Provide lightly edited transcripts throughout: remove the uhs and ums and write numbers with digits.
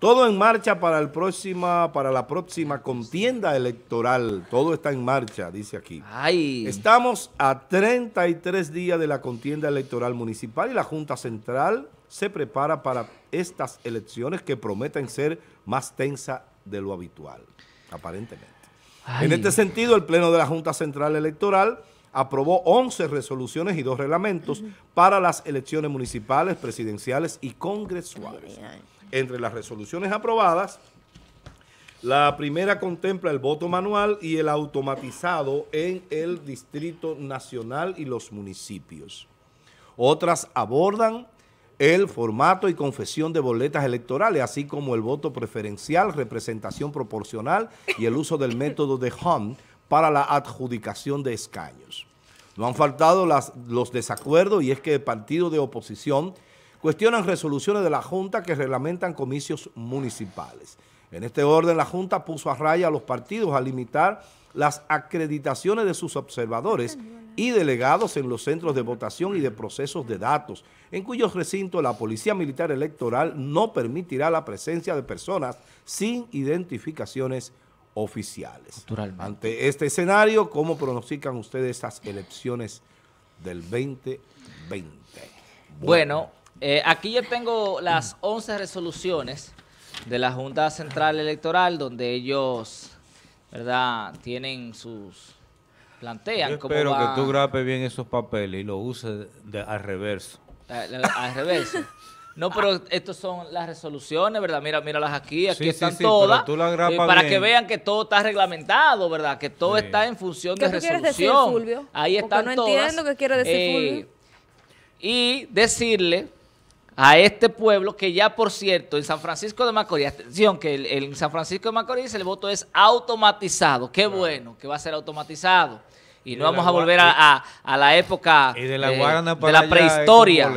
Todo en marcha para la próxima contienda electoral. Todo está en marcha, dice aquí. Ay. Estamos a 33 días de la contienda electoral municipal y la Junta Central se prepara para estas elecciones que prometen ser más tensas de lo habitual, aparentemente. Ay. En este sentido, el Pleno de la Junta Central Electoral aprobó 11 resoluciones y 2 reglamentos para las elecciones municipales, presidenciales y congresuales. Entre las resoluciones aprobadas, la primera contempla el voto manual y el automatizado en el Distrito Nacional y los municipios. Otras abordan el formato y confección de boletas electorales, así como el voto preferencial, representación proporcional y el uso del método de Hondt para la adjudicación de escaños. No han faltado los desacuerdos, y es que el partido de oposición cuestionan resoluciones de la Junta que reglamentan comicios municipales. En este orden, la Junta puso a raya a los partidos a limitar las acreditaciones de sus observadores y delegados en los centros de votación y de procesos de datos, en cuyos recintos la Policía Militar Electoral no permitirá la presencia de personas sin identificaciones oficiales. Ante este escenario, ¿cómo pronostican ustedes estas elecciones del 2020? Bueno. Aquí yo tengo las 11 resoluciones de la Junta Central Electoral, donde ellos, ¿verdad?, tienen sus... plantean yo cómo espero va... que tú grapes bien esos papeles y los uses al reverso. Al reverso. No, pero estas son las resoluciones, ¿verdad? Míralas aquí sí, están sí, todas. Tú las para bien. Que vean que todo está reglamentado, ¿verdad? Que todo está en función de resolución. ¿Qué quieres decir, Fulvio? Ahí están todas. No entiendo qué quiere decir, Fulvio. Y decirle a este pueblo que ya, por cierto, en San Francisco de Macorís, atención, que en San Francisco de Macorís el voto es automatizado. Qué bueno que va a ser automatizado. Y no vamos a volver a la época de la prehistoria.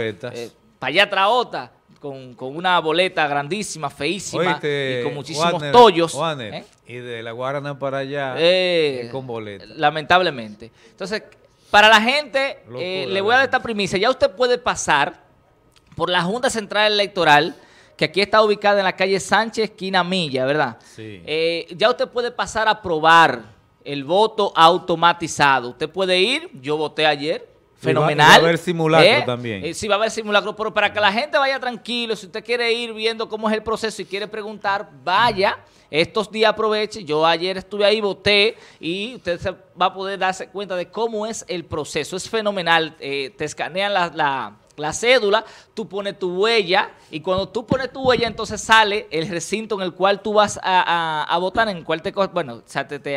Para allá traota, con una boleta grandísima, feísima, y con muchísimos tollos. Y de la Guarana para allá, con boleta. Lamentablemente. Entonces, para la gente, le voy a dar esta primicia. Ya usted puede pasar por la Junta Central Electoral, que aquí está ubicada en la calle Sánchez, esquina Milla, ¿verdad? Sí. Ya usted puede pasar a probar el voto automatizado. Usted puede ir, yo voté ayer, fenomenal. Va a haber simulacro también. Sí, va a haber simulacro, pero para que la gente vaya tranquilo, si usted quiere ir viendo cómo es el proceso y quiere preguntar, vaya, estos días aproveche. Yo ayer estuve ahí, voté, y usted se va a poder darse cuenta de cómo es el proceso. Es fenomenal. Te escanean la cédula, tú pones tu huella, y cuando tú pones tu huella, entonces sale el recinto en el cual tú vas a votar, en el cual te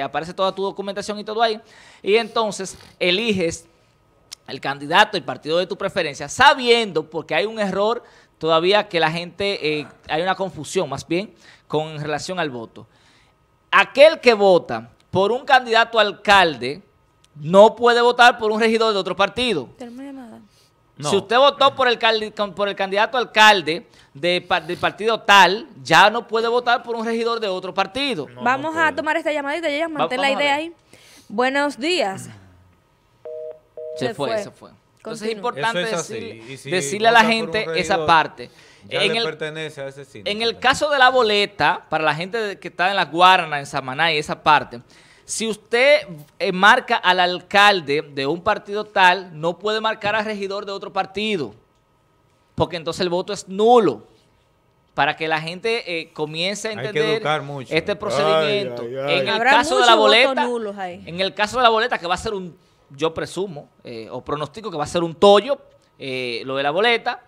aparece toda tu documentación y todo ahí, y entonces eliges el candidato, el partido de tu preferencia, sabiendo, porque hay un error todavía que la gente, hay una confusión más bien con relación al voto. Aquel que vota por un candidato alcalde no puede votar por un regidor de otro partido. No. Si usted votó por el candidato alcalde del partido tal, ya no puede votar por un regidor de otro partido. No, vamos a tomar esta llamadita, ya mantén la idea ahí. Buenos días. Se fue. Entonces es importante decirle a la gente esa parte. Pertenece a ese sitio. En el caso de la boleta, para la gente que está en La Guarana, en Samaná y esa parte, si usted marca al alcalde de un partido tal, no puede marcar al regidor de otro partido, porque entonces el voto es nulo, para que la gente comience a entender este procedimiento. Ay. En el caso de la boleta, que va a ser un, yo presumo, o pronostico que va a ser un tollo, lo de la boleta,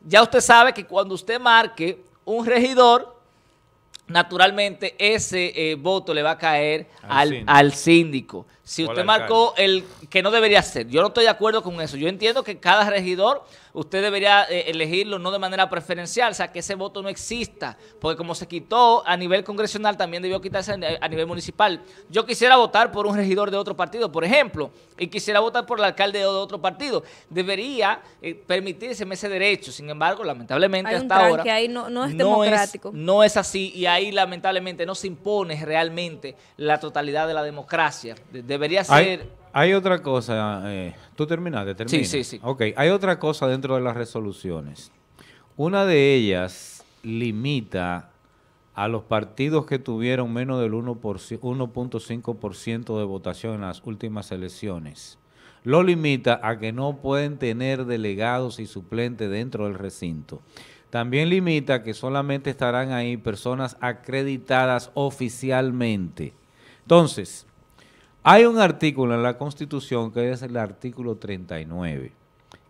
ya usted sabe que cuando usted marque un regidor, naturalmente ese voto le va a caer al síndico. Si usted marcó el que no debería ser, yo no estoy de acuerdo con eso. Yo entiendo que cada regidor usted debería elegirlo no de manera preferencial, o sea, que ese voto no exista, porque como se quitó a nivel congresional, también debió quitarse a nivel municipal. Yo quisiera votar por un regidor de otro partido, por ejemplo, y quisiera votar por el alcalde de otro partido. Debería permitirse ese derecho. Sin embargo, lamentablemente hasta ahora no es democrático. No es así, y ahí lamentablemente no se impone realmente la totalidad de la democracia. Debería ser... Hay otra cosa, ¿tú termina? Sí. Ok, hay otra cosa dentro de las resoluciones. Una de ellas limita a los partidos que tuvieron menos del 1.5% de votación en las últimas elecciones. Lo limita a que no pueden tener delegados y suplentes dentro del recinto. También limita que solamente estarán ahí personas acreditadas oficialmente. Entonces, hay un artículo en la Constitución, que es el artículo 39,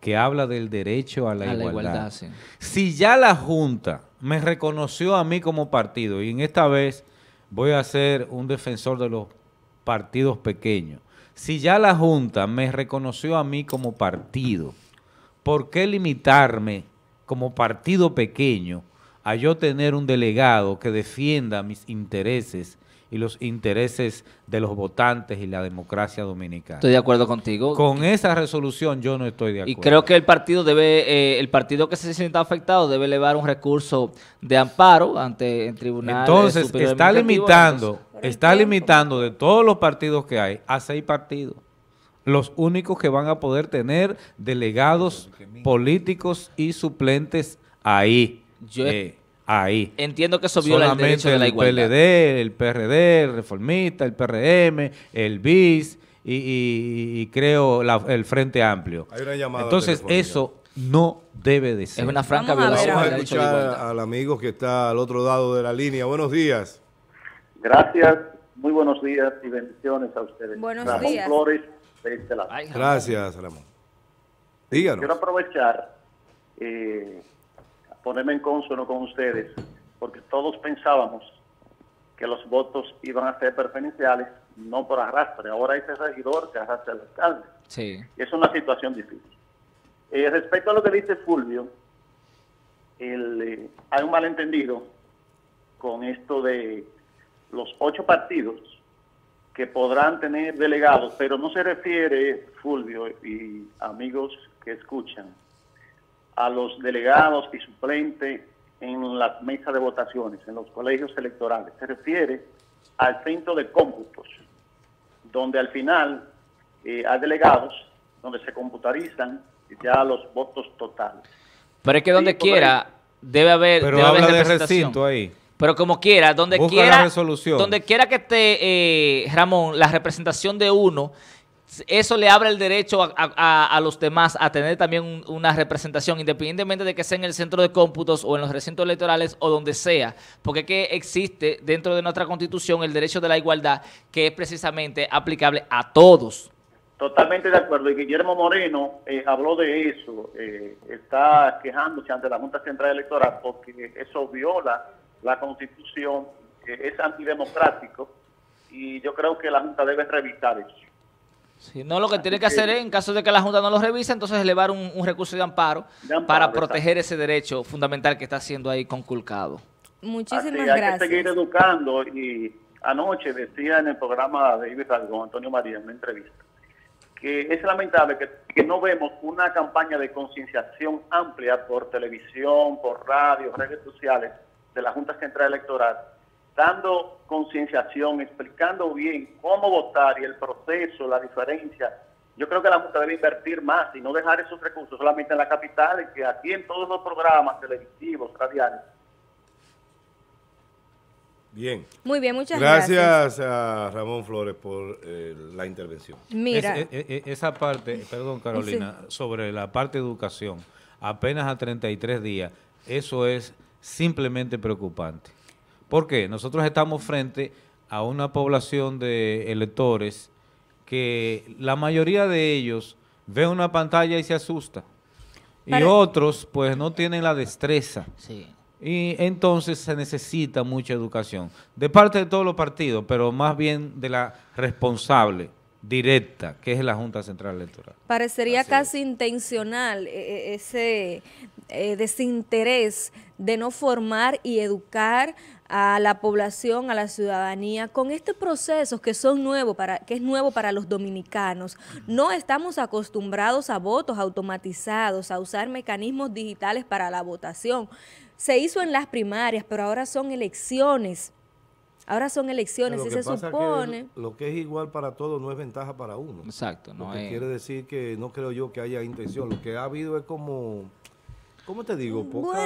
que habla del derecho a la igualdad. Sí. Si ya la Junta me reconoció a mí como partido, y en esta vez voy a ser un defensor de los partidos pequeños, si ya la Junta me reconoció a mí como partido, ¿por qué limitarme como partido pequeño a yo tener un delegado que defienda mis intereses y los intereses de los votantes y la democracia dominicana? Estoy de acuerdo contigo. Con esa resolución yo no estoy de acuerdo. Y creo que el partido debe, el partido que se sienta afectado debe elevar un recurso de amparo ante el tribunal. Entonces está limitando. Está limitando de todos los partidos que hay a 6 partidos, los únicos que van a poder tener delegados políticos y suplentes ahí. Yo entiendo que eso viola el derecho de la igualdad. El PLD, el PRD, el Reformista, el PRM, el BIS y creo el Frente Amplio. Hay una llamada. Entonces eso no debe de ser. Es una franca violación. Vamos a escuchar al amigo que está al otro lado de la línea. Buenos días. Gracias, muy buenos días y bendiciones a ustedes. Buenos días. Ramón Flores, de este lado. Gracias, Ramón. Díganos. Quiero aprovechar a ponerme en consono con ustedes, porque todos pensábamos que los votos iban a ser preferenciales, no por arrastre. Ahora es el regidor que arrastra al alcalde. Sí. Es una situación difícil. Respecto a lo que dice Fulvio, hay un malentendido con esto de los 8 partidos que podrán tener delegados, pero no se refiere, Fulvio y amigos que escuchan, a los delegados y suplentes en las mesas de votaciones, en los colegios electorales. Se refiere al centro de cómputos, donde al final hay delegados, donde se computarizan ya los votos totales. Pero es que donde quiera debe haber representación ahí. Pero como quiera, donde quiera que esté, Ramón, la representación de uno, eso le abre el derecho a los demás a tener también una representación, independientemente de que sea en el centro de cómputos o en los recintos electorales o donde sea, porque es que existe dentro de nuestra Constitución el derecho de la igualdad, que es precisamente aplicable a todos. Totalmente de acuerdo, y Guillermo Moreno habló de eso, está quejándose ante la Junta Central Electoral porque eso viola la Constitución, es antidemocrático, y yo creo que la Junta debe revisar eso. Si no, lo que tiene que hacer es, en caso de que la Junta no lo revise, entonces elevar un recurso de amparo para proteger ese derecho fundamental que está siendo ahí conculcado. Muchísimas gracias. Hay que seguir educando, y anoche decía en el programa de Ibi Salgo, Antonio María, en una entrevista, que es lamentable que no vemos una campaña de concienciación amplia por televisión, por radio, redes sociales, de la Junta Central Electoral, dando concienciación, explicando bien cómo votar y el proceso, la diferencia. Yo creo que la Junta debe invertir más y no dejar esos recursos solamente en la capital, y que aquí en todos los programas televisivos, radiales. Bien. Muy bien, muchas gracias. Gracias a Ramón Flores por la intervención. Mira. Esa parte, perdón Carolina, sobre la parte de educación, apenas a 33 días, eso es simplemente preocupante. ¿Por qué? Nosotros estamos frente a una población de electores que la mayoría de ellos ve una pantalla y se asusta. Y otros pues no tienen la destreza. Sí. Y entonces se necesita mucha educación de parte de todos los partidos, pero más bien de la responsable directa, que es la Junta Central Electoral. Parecería casi intencional ese desinterés de no formar y educar a la población, a la ciudadanía, con estos procesos que son nuevos, que es nuevo para los dominicanos. No estamos acostumbrados a votos automatizados, a usar mecanismos digitales para la votación. Se hizo en las primarias, pero ahora son elecciones. Ahora son elecciones y se supone... Que lo que es igual para todos no es ventaja para uno. Exacto. No, lo que quiere decir que no creo yo que haya intención. Lo que ha habido es como ¿Cómo te digo? Poca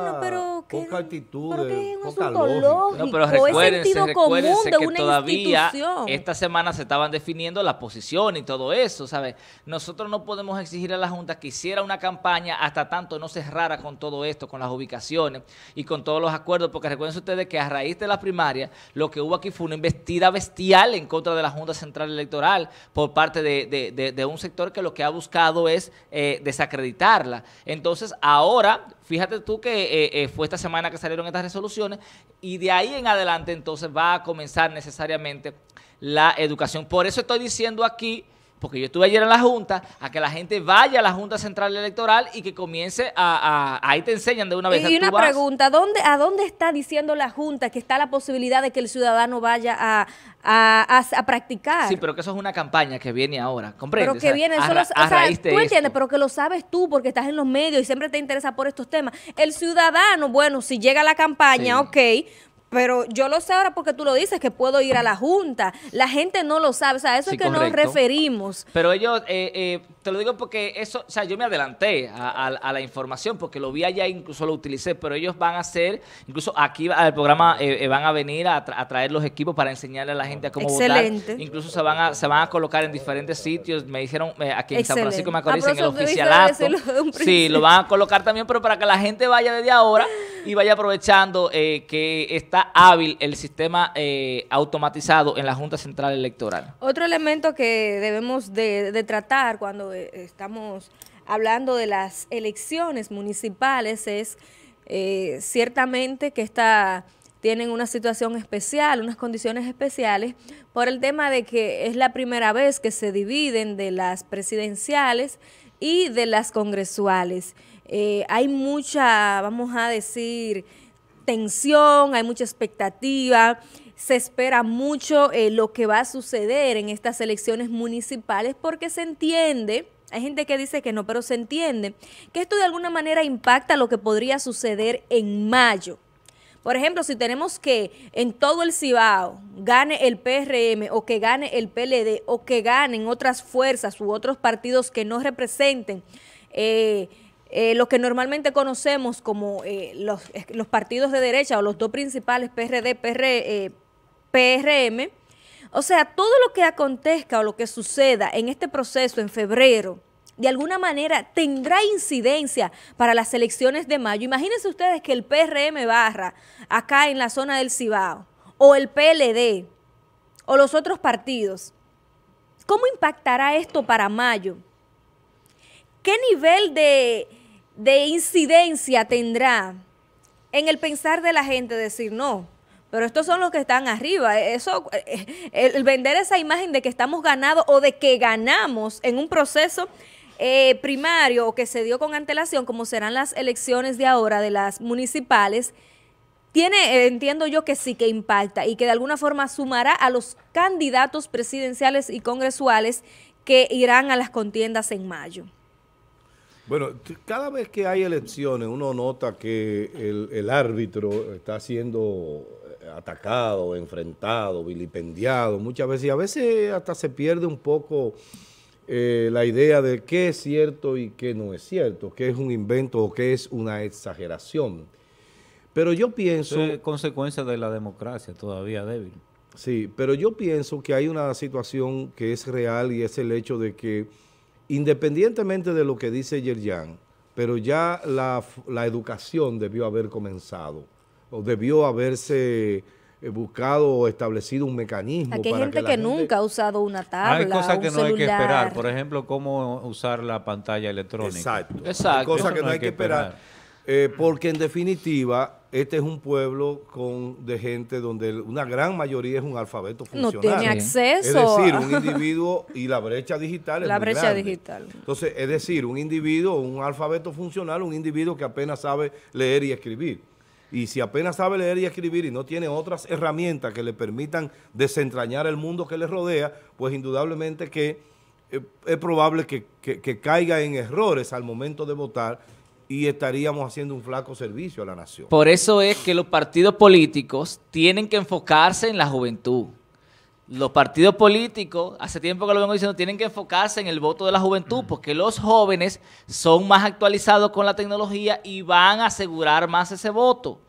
actitud, poca lógica. No, pero recuérdense que todavía esta semana se estaban definiendo las posiciones y todo eso, ¿sabes? Nosotros no podemos exigir a la Junta que hiciera una campaña hasta tanto no cerrara con todo esto, con las ubicaciones y con todos los acuerdos, porque recuerden ustedes que a raíz de la primaria lo que hubo aquí fue una investida bestial en contra de la Junta Central Electoral por parte de un sector que lo que ha buscado es desacreditarla. Entonces, ahora... Fíjate tú que fue esta semana que salieron estas resoluciones y de ahí en adelante entonces va a comenzar necesariamente la educación. Por eso estoy diciendo aquí, porque yo estuve ayer en la Junta, a que la gente vaya a la Junta Central Electoral y que comience a ahí te enseñan de una vez. Y una pregunta, ¿a dónde está diciendo la Junta que está la posibilidad de que el ciudadano vaya a practicar? Sí, pero que eso es una campaña que viene ahora, ¿comprendes? Pero que viene, tú entiendes, pero que lo sabes tú porque estás en los medios y siempre te interesa por estos temas. El ciudadano, bueno, si llega a la campaña, sí. Ok, pero yo lo sé ahora porque tú lo dices, que puedo ir a la Junta. La gente no lo sabe. O sea, eso sí, es que correcto. Nos referimos. Pero ellos, te lo digo porque eso, o sea, yo me adelanté a la información porque lo vi allá, incluso lo utilicé, pero ellos van a hacer, incluso aquí al programa van a venir a traer los equipos para enseñarle a la gente a cómo votar. Incluso se van a colocar en diferentes sitios. Me dijeron aquí en San Francisco de Macorís, en el oficialato. Sí, lo van a colocar también, pero para que la gente vaya desde ahora y vaya aprovechando que está hábil el sistema automatizado en la Junta Central Electoral. Otro elemento que debemos de tratar cuando estamos hablando de las elecciones municipales es ciertamente que tienen una situación especial, unas condiciones especiales por el tema de que es la primera vez que se dividen de las presidenciales y de las congresuales. Hay mucha, vamos a decir, tensión, hay mucha expectativa, se espera mucho lo que va a suceder en estas elecciones municipales porque se entiende, hay gente que dice que no, pero se entiende que esto de alguna manera impacta lo que podría suceder en mayo. Por ejemplo, si tenemos que en todo el Cibao gane el PRM o que gane el PLD o que ganen otras fuerzas u otros partidos que no representen lo que normalmente conocemos como los partidos de derecha o los dos principales, PRD, PRM, o sea, todo lo que acontezca o lo que suceda en este proceso en febrero, de alguna manera tendrá incidencia para las elecciones de mayo. Imagínense ustedes que el PRM barra acá en la zona del Cibao, o el PLD, o los otros partidos. ¿Cómo impactará esto para mayo? ¿Qué nivel de incidencia tendrá en el pensar de la gente decir no? Pero estos son los que están arriba. Eso, el vender esa imagen de que estamos ganados o de que ganamos en un proceso primario o que se dio con antelación, como serán las elecciones de ahora de las municipales, tiene, entiendo yo que sí que impacta y que de alguna forma sumará a los candidatos presidenciales y congresuales que irán a las contiendas en mayo. Bueno, cada vez que hay elecciones uno nota que el árbitro está siendo atacado, enfrentado, vilipendiado muchas veces, y a veces hasta se pierde un poco la idea de qué es cierto y qué no es cierto, qué es un invento o qué es una exageración. Pero yo pienso... Eso es consecuencia de la democracia todavía débil. Sí, pero yo pienso que hay una situación que es real y es el hecho de que independientemente de lo que dice Yerjan, pero ya la educación debió haber comenzado, o debió haberse buscado o establecido un mecanismo. Aquí hay para gente que nunca ha usado una tabla, hay cosas que no hay que esperar, por ejemplo, cómo usar la pantalla electrónica. Exacto. Hay cosas que no hay que esperar. Porque en definitiva, este es un pueblo de gente donde una gran mayoría es un alfabeto funcional. No tiene acceso. Es decir, un individuo y la brecha digital es muy grande. La brecha digital. Entonces, es decir, un individuo, un alfabeto funcional, un individuo que apenas sabe leer y escribir. Y si apenas sabe leer y escribir y no tiene otras herramientas que le permitan desentrañar el mundo que le rodea, pues indudablemente que es probable que caiga en errores al momento de votar, y estaríamos haciendo un flaco servicio a la nación. Por eso es que los partidos políticos tienen que enfocarse en la juventud. los partidos políticos, hace tiempo que lo vengo diciendo, tienen que enfocarse en el voto de la juventud, porque los jóvenes son más actualizados con la tecnología y van a asegurar más ese voto.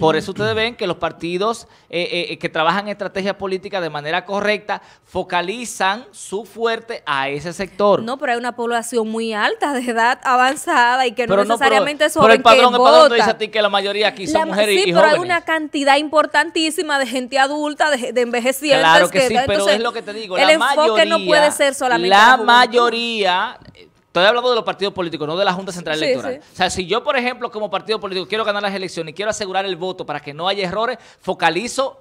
Por eso ustedes ven que los partidos que trabajan estrategias políticas de manera correcta focalizan su fuerte a ese sector. No, pero hay una población muy alta de edad avanzada y que pero no necesariamente es joven. Pero el padrón te dice a ti que la mayoría aquí son mujeres y jóvenes. Sí, pero hay una cantidad importantísima de gente adulta, de envejecientes. Claro que sí, pero entonces, es lo que te digo. El enfoque no puede ser solamente la mayoría. Estoy hablando de los partidos políticos, no de la Junta Central Electoral. Sí, sí. O sea, si yo, por ejemplo, como partido político quiero ganar las elecciones y quiero asegurar el voto para que no haya errores, focalizo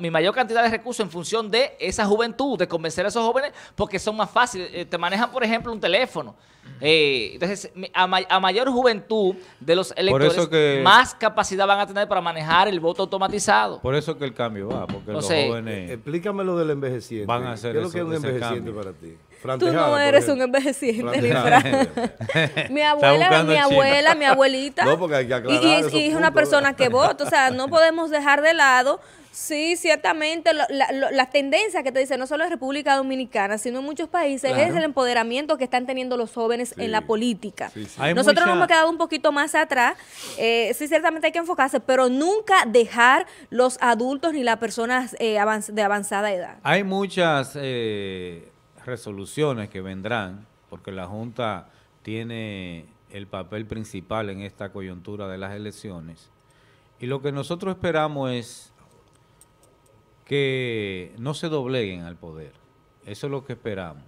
mi mayor cantidad de recursos en función de esa juventud, de convencer a esos jóvenes porque son más fáciles. Te manejan, por ejemplo, un teléfono. Entonces, a mayor juventud de los electores, más capacidad van a tener para manejar el voto automatizado. Por eso que el cambio va, porque los jóvenes... Explícame lo del envejeciente. Van a hacer ¿qué es lo que es un envejeciente para ti? Tú no eres un envejeciente, ni Fran. Mi abuelita. No, porque hay que aclarar y es una persona que vota. O sea, no podemos dejar de lado. Sí, ciertamente, las tendencias que te dicen, no solo en República Dominicana, sino en muchos países, claro, es el empoderamiento que están teniendo los jóvenes en la política. Sí, sí. Nosotros nos hemos quedado un poquito más atrás, sí, ciertamente hay que enfocarse, pero nunca dejar los adultos ni las personas de avanzada edad. Hay muchas resoluciones que vendrán, porque la Junta tiene el papel principal en esta coyuntura de las elecciones, y lo que nosotros esperamos es que no se dobleguen al poder. Eso es lo que esperamos.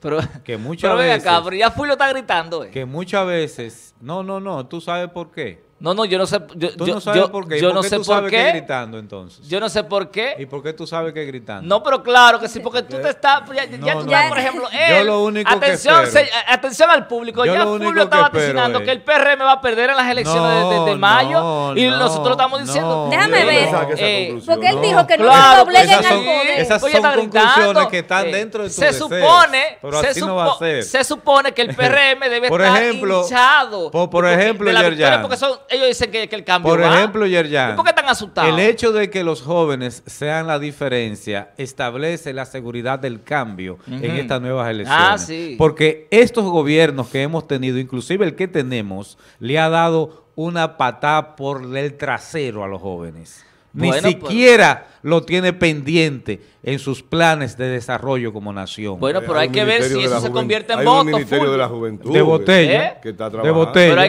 Pero, que muchas veces, acá, pero ya Fulvio está gritando. Que muchas veces... No, ¿tú sabes por qué? No, yo no sé. Tú no sabes por qué. Yo no sé por qué gritando, entonces. Yo no sé por qué. ¿Y por qué tú sabes que gritando? No, pero claro que sí, porque tú te estás... Ya, por ejemplo, él... Yo lo único que atención al público. Yo ya Fulvio estaba vaticinando que el PRM va a perder en las elecciones de mayo. Y nosotros estamos diciendo... Déjame ver. Porque él dijo que no se dobleguen al poder. Esas son conclusiones que están dentro de su deseo. Se supone que el PRM debe estar hinchado. Por ejemplo, Yerjan, porque son... Ellos dicen que el cambio va. Por ejemplo, Yerjan, ¿por qué están asustados? El hecho de que los jóvenes sean la diferencia establece la seguridad del cambio en estas nuevas elecciones. Ah, sí. Porque estos gobiernos que hemos tenido, inclusive el que tenemos, le ha dado una patada por el trasero a los jóvenes. Ni siquiera lo tiene pendiente en sus planes de desarrollo como nación. Bueno, pero hay que ver si eso se convierte en voto. Hay un Ministerio de la Juventud. De botella. Que está trabajando. De botella. Pero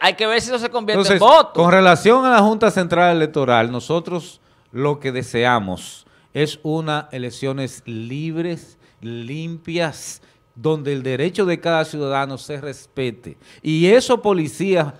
hay que ver si eso se convierte en voto. Con relación a la Junta Central Electoral, nosotros lo que deseamos es unas elecciones libres, limpias, donde el derecho de cada ciudadano se respete. Y esos policías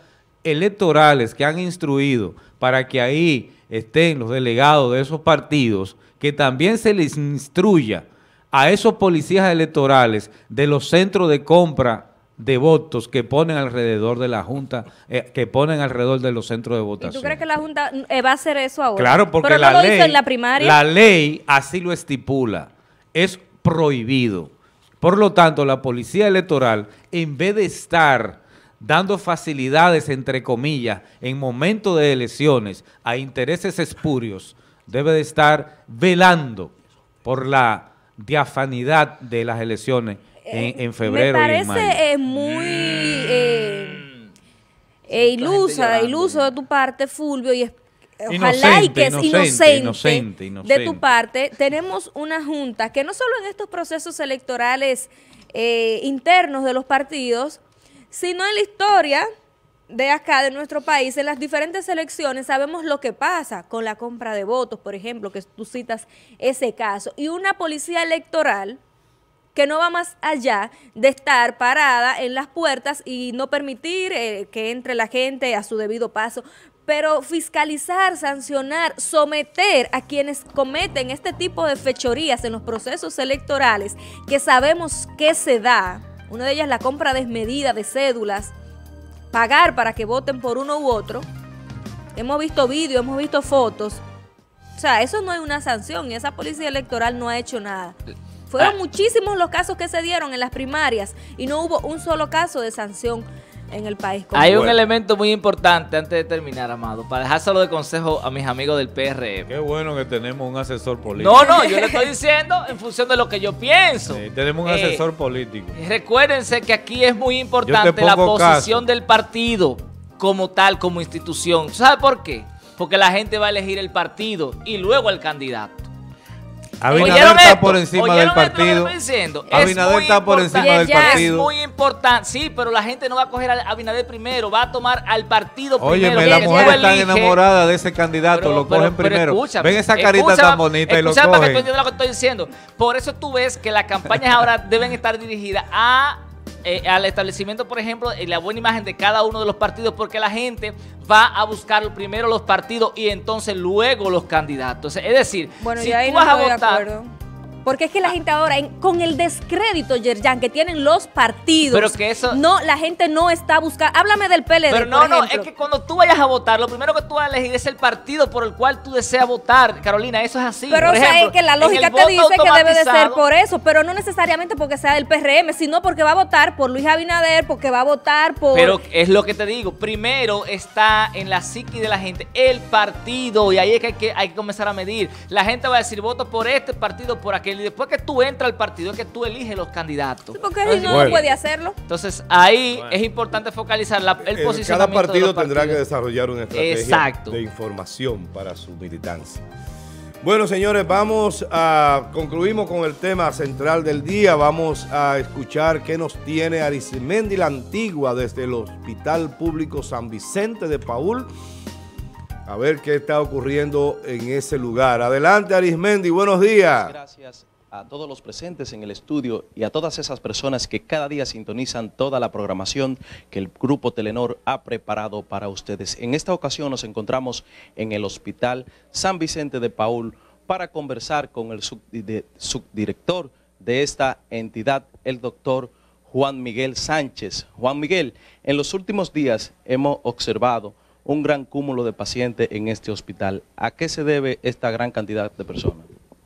electorales que han instruido para que ahí estén los delegados de esos partidos, que también se les instruya a esos policías electorales de los centros de compra de votos que ponen alrededor de la Junta, que ponen alrededor de los centros de votación. ¿Y tú crees que la Junta va a hacer eso ahora? Claro, porque pero no lo hizo en la primaria. La ley así lo estipula, es prohibido. Por lo tanto, la policía electoral, en vez de estar dando facilidades, entre comillas, en momentos de elecciones a intereses espurios, debe de estar velando por la diafanidad de las elecciones en febrero y en mayo. Me parece muy iluso de tu parte, Fulvio, y ojalá y que es inocente de tu parte. Tenemos una junta que no solo en estos procesos electorales internos de los partidos, sino en la historia de acá, de nuestro país, en las diferentes elecciones, sabemos lo que pasa con la compra de votos, por ejemplo, que tú citas ese caso, y una policía electoral que no va más allá de estar parada en las puertas y no permitir que entre la gente a su debido paso, pero fiscalizar, sancionar, someter a quienes cometen este tipo de fechorías en los procesos electorales, que sabemos que se da. Una de ellas la compra desmedida de cédulas, pagar para que voten por uno u otro. Hemos visto vídeos, hemos visto fotos. O sea, eso no es una sanción y esa policía electoral no ha hecho nada. Fueron muchísimos los casos que se dieron en las primarias y no hubo un solo caso de sanción en el país. Hay un elemento muy importante antes de terminar, Amado, para dejárselo de consejo a mis amigos del PRM. Qué bueno que tenemos un asesor político. No, no, yo le estoy diciendo en función de lo que yo pienso. Sí, tenemos un asesor político. Recuérdense que aquí es muy importante la posición del partido como tal, como institución. ¿Sabes por qué? Porque la gente va a elegir el partido y luego el candidato. Abinader está por encima del partido. Abinader está por encima del partido. Es muy importante. Sí, pero la gente no va a coger a Abinader primero, va a tomar al partido primero. Óyeme, las mujeres están enamoradas de ese candidato, lo cogen primero. Ven esa carita tan bonita y lo cogen. Para que tú entiendas lo que estoy diciendo. Por eso tú ves que las campañas ahora deben estar dirigidas a... al establecimiento, por ejemplo, la buena imagen de cada uno de los partidos, porque la gente va a buscar primero los partidos y entonces luego los candidatos. Es decir, bueno, si tú vas a votar... Porque es que la gente ahora, con el descrédito, Yerjan, que tienen los partidos, pero que eso, no, la gente no está buscando. Háblame del PLD, pero no, por ejemplo. No, es que cuando tú vayas a votar, lo primero que tú vas a elegir es el partido por el cual tú deseas votar, Carolina, eso es así. Pero por ejemplo, es que la lógica te dice que debe de ser por eso, pero no necesariamente porque sea del PRM, sino porque va a votar por Luis Abinader, porque va a votar por... Pero es lo que te digo, primero está en la psiqui de la gente el partido, y ahí es que hay que comenzar a medir. La gente va a decir, voto por este partido, por aquel. Y después que tú entras al partido es que tú eliges los candidatos. ¿Por qué si no puede hacerlo? Entonces ahí es importante focalizar el posicionamiento. Cada partido tendrá que desarrollar una estrategia de información para su militancia. Bueno, señores, vamos a... Concluimos con el tema central del día. Vamos a escuchar qué nos tiene Arismendi la Antigua desde el Hospital Público San Vicente de Paúl. A ver qué está ocurriendo en ese lugar. Adelante, Arismendi, buenos días. Gracias a todos los presentes en el estudio y a todas esas personas que cada día sintonizan toda la programación que el Grupo Telenord ha preparado para ustedes. En esta ocasión nos encontramos en el Hospital San Vicente de Paúl para conversar con el subdirector de esta entidad, el doctor Juan Miguel Sánchez. Juan Miguel, en los últimos días hemos observado un gran cúmulo de pacientes en este hospital. ¿A qué se debe esta gran cantidad de personas?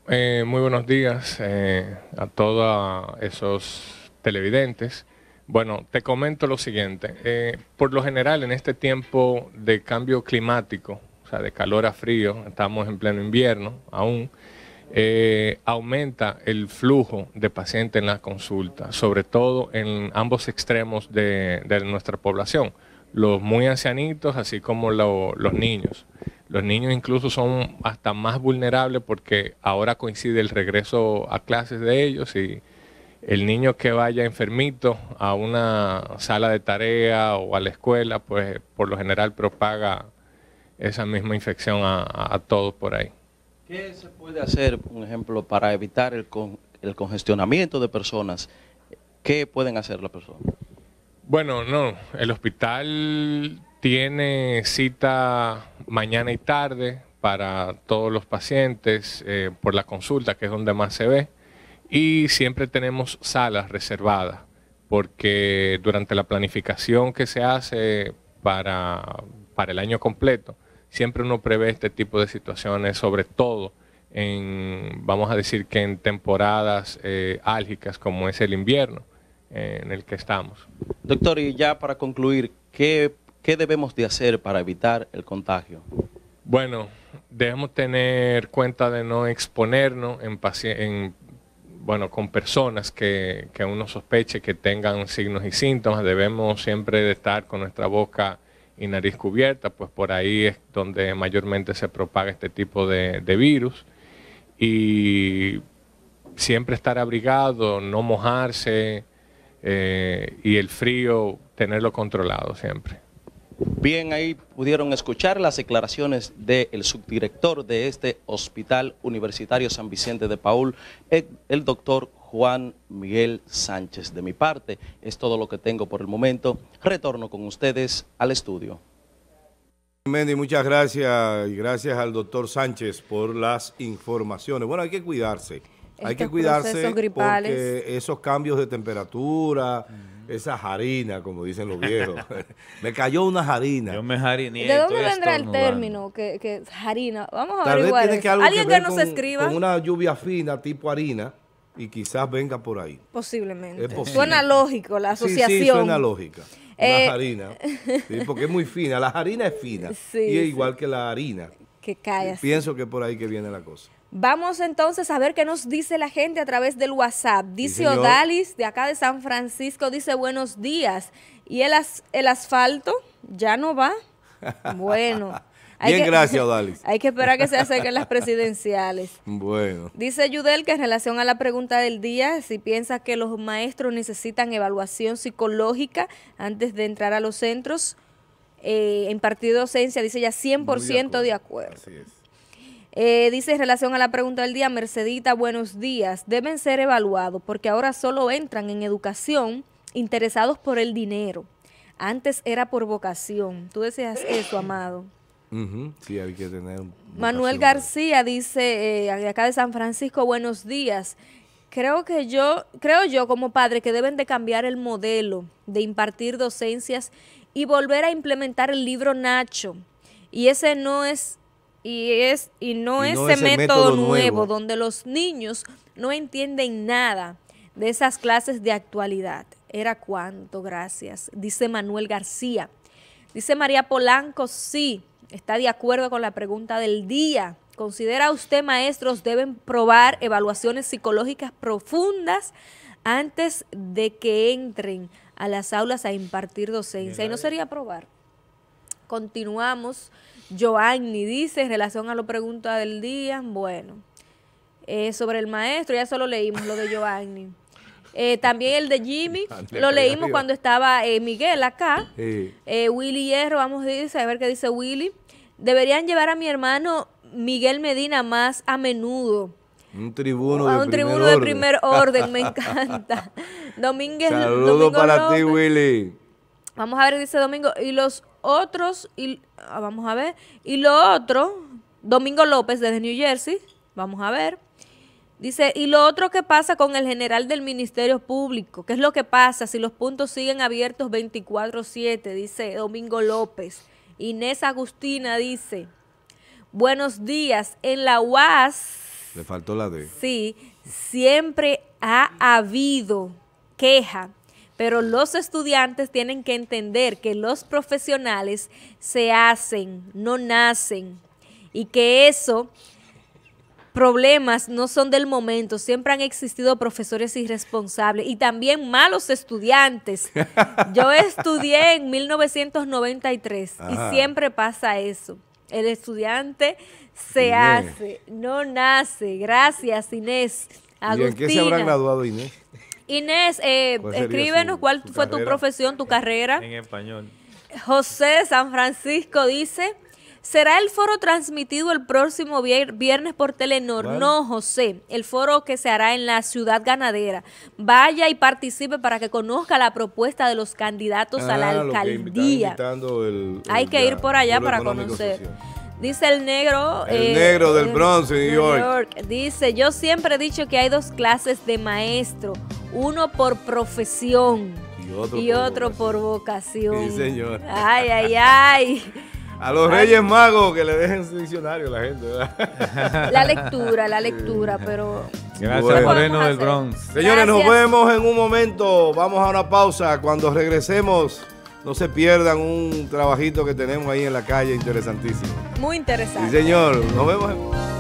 Muy buenos días a todos esos televidentes. Bueno, te comento lo siguiente. Por lo general, en este tiempo de cambio climático, o sea, de calor a frío, estamos en pleno invierno aún, aumenta el flujo de pacientes en las consultas, sobre todo en ambos extremos de nuestra población. Los muy ancianitos, así como los niños. Los niños incluso son hasta más vulnerables porque ahora coincide el regreso a clases de ellos y el niño que vaya enfermito a una sala de tarea o a la escuela, pues por lo general propaga esa misma infección a todos por ahí. ¿Qué se puede hacer, por ejemplo, para evitar el congestionamiento de personas? ¿Qué pueden hacer las personas? Bueno, no, el hospital tiene cita mañana y tarde para todos los pacientes por la consulta, que es donde más se ve, y siempre tenemos salas reservadas, porque durante la planificación que se hace para el año completo, siempre uno prevé este tipo de situaciones, sobre todo en, vamos a decir que en temporadas álgicas como es el invierno en el que estamos. Doctor, y ya para concluir, ¿qué debemos de hacer para evitar el contagio? Bueno, debemos tener cuenta de no exponernos con personas que uno sospeche que tengan signos y síntomas. Debemos siempre de estar con nuestra boca y nariz cubierta, pues por ahí es donde mayormente se propaga este tipo de virus. Y siempre estar abrigado, no mojarse, y el frío, tenerlo controlado siempre. Bien, ahí pudieron escuchar las declaraciones del subdirector de este Hospital Universitario San Vicente de Paúl, el doctor Juan Miguel Sánchez. De mi parte, es todo lo que tengo por el momento. Retorno con ustedes al estudio. Mendy, muchas gracias y gracias al doctor Sánchez por las informaciones. Bueno, hay que cuidarse. Hay que cuidarse porque esos cambios de temperatura, esa jarina, como dicen los viejos. Me cayó una jarina. Yo me jariné. ¿De dónde vendrá el término que jarina? Vamos a averiguar. Alguien que nos escriba. Con una lluvia fina tipo harina y quizás venga por ahí. Posiblemente. Suena lógico la asociación. Sí, suena lógica. Una harina, sí, porque es muy fina, la harina es fina, sí, y es igual que la harina. Que cae así. Pienso que por ahí que viene la cosa. Vamos entonces a ver qué nos dice la gente a través del WhatsApp. Dice Odalis, de acá de San Francisco, dice buenos días. ¿Y el asfalto ya no va? Bueno. Bien, gracias, Odalis. Hay que esperar que se acerquen las presidenciales. Bueno. Dice Yudel que en relación a la pregunta del día, si piensa que los maestros necesitan evaluación psicológica antes de entrar a los centros, impartir docencia, dice ya 100% de acuerdo. Así es. Dice en relación a la pregunta del día, Mercedita, buenos días, deben ser evaluados porque ahora solo entran en educación interesados por el dinero. Antes era por vocación. Tú decías eso, Amado. Sí, hay que tener vocación. Manuel García dice, acá de San Francisco, buenos días. Creo yo como padre que deben de cambiar el modelo de impartir docencias y volver a implementar el libro Nacho. Y ese no es... Y no ese método nuevo, donde los niños no entienden nada de esas clases de actualidad. Era cuánto, gracias, dice Manuel García. Dice María Polanco, sí, está de acuerdo con la pregunta del día. ¿Considera usted, maestros, deben probar evaluaciones psicológicas profundas antes de que entren a las aulas a impartir docencia? Y no sería probar. Continuamos. Giovanni dice, en relación a la pregunta del día, bueno, sobre el maestro, ya solo leímos lo de Giovanni. También el de Jimmy, lo leímos cuando estaba Miguel acá. Willy Hierro, vamos a ver qué dice Willy. Deberían llevar a mi hermano Miguel Medina más a menudo. Un tribuno de primer orden, me encanta. Domingo para López. Ti, Willy. Vamos a ver, dice Domingo, y los otros, vamos a ver, y lo otro, Domingo López desde New Jersey, vamos a ver, dice, y lo otro que pasa con el general del Ministerio Público, ¿qué es lo que pasa si los puntos siguen abiertos 24/7? Dice Domingo López. Inés Agustina dice, buenos días, en la UAS, le faltó la D. Sí, siempre ha habido queja. Pero los estudiantes tienen que entender que los profesionales se hacen, no nacen, y que esos problemas no son del momento. Siempre han existido profesores irresponsables y también malos estudiantes. Yo estudié en 1993 y siempre pasa eso. El estudiante se hace, no nace. Gracias, Inés Agustina. ¿Y en qué se habrá graduado, Inés? Inés, escríbenos cuál fue tu profesión, tu carrera. En español. José San Francisco dice, ¿será el foro transmitido el próximo viernes por Telenord? ¿Cuál? No, José, el foro que se hará en la ciudad ganadera. Vaya y participe para que conozca la propuesta de los candidatos a la alcaldía. Hay que ir por allá para conocer. Social. Dice el negro del Bronx, New York. Dice, yo siempre he dicho que hay dos clases de maestro, uno por profesión y otro por vocación. Sí, señor. Ay, ay, ay. A los Reyes Magos que le dejen su diccionario a la gente, ¿verdad? La lectura, sí. Pero... Gracias, Moreno del Bronx. Señores, nos vemos en un momento. Vamos a una pausa. Cuando regresemos... No se pierdan un trabajito que tenemos ahí en la calle, interesantísimo. Muy interesante. Sí, señor. Nos vemos en...